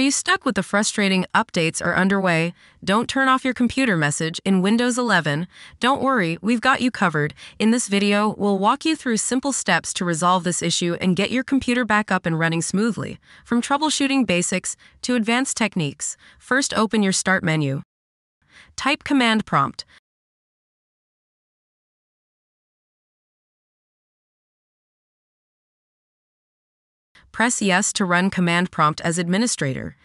Are you stuck with the frustrating updates are underway? Don't turn off your computer message in Windows 11. Don't worry, we've got you covered. In this video, we'll walk you through simple steps to resolve this issue and get your computer back up and running smoothly. From troubleshooting basics to advanced techniques, first open your Start menu. Type command prompt. Press Yes to run command prompt as administrator.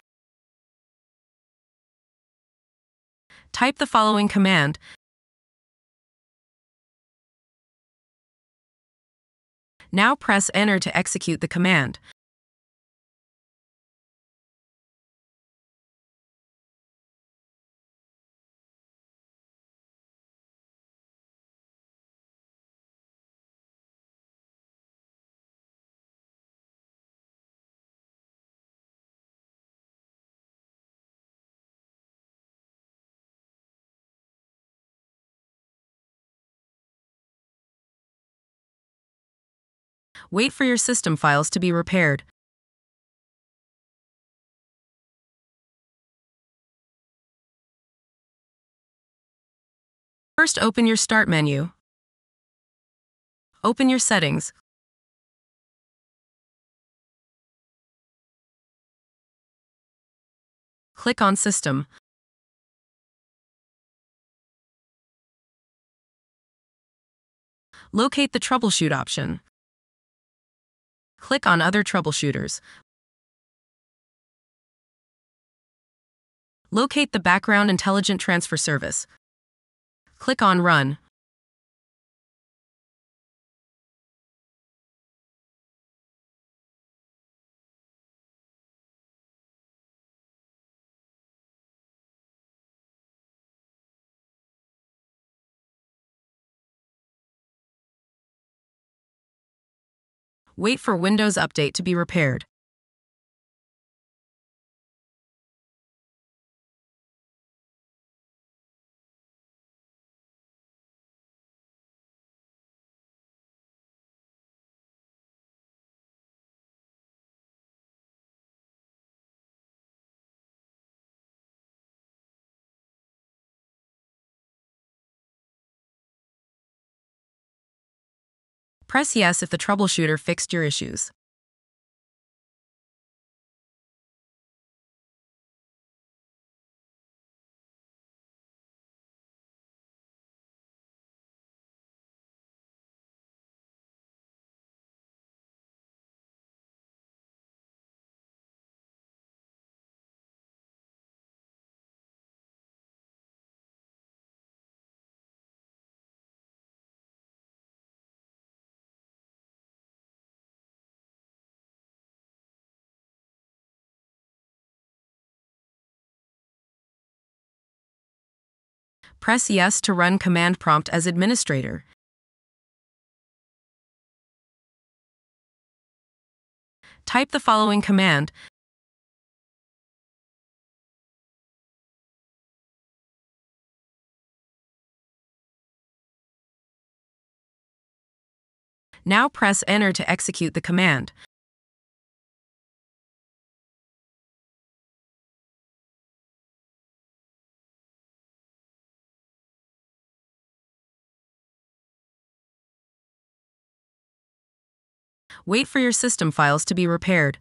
Type the following command. Now press Enter to execute the command. Wait for your system files to be repaired. First, open your Start menu. Open your settings. Click on System. Locate the troubleshoot option. Click on Other Troubleshooters. Locate the Background Intelligent Transfer Service. Click on Run. Wait for Windows Update to be repaired. Press Yes if the troubleshooter fixed your issues. Press Yes to run command prompt as administrator. Type the following command. Now press Enter to execute the command. Wait for your system files to be repaired.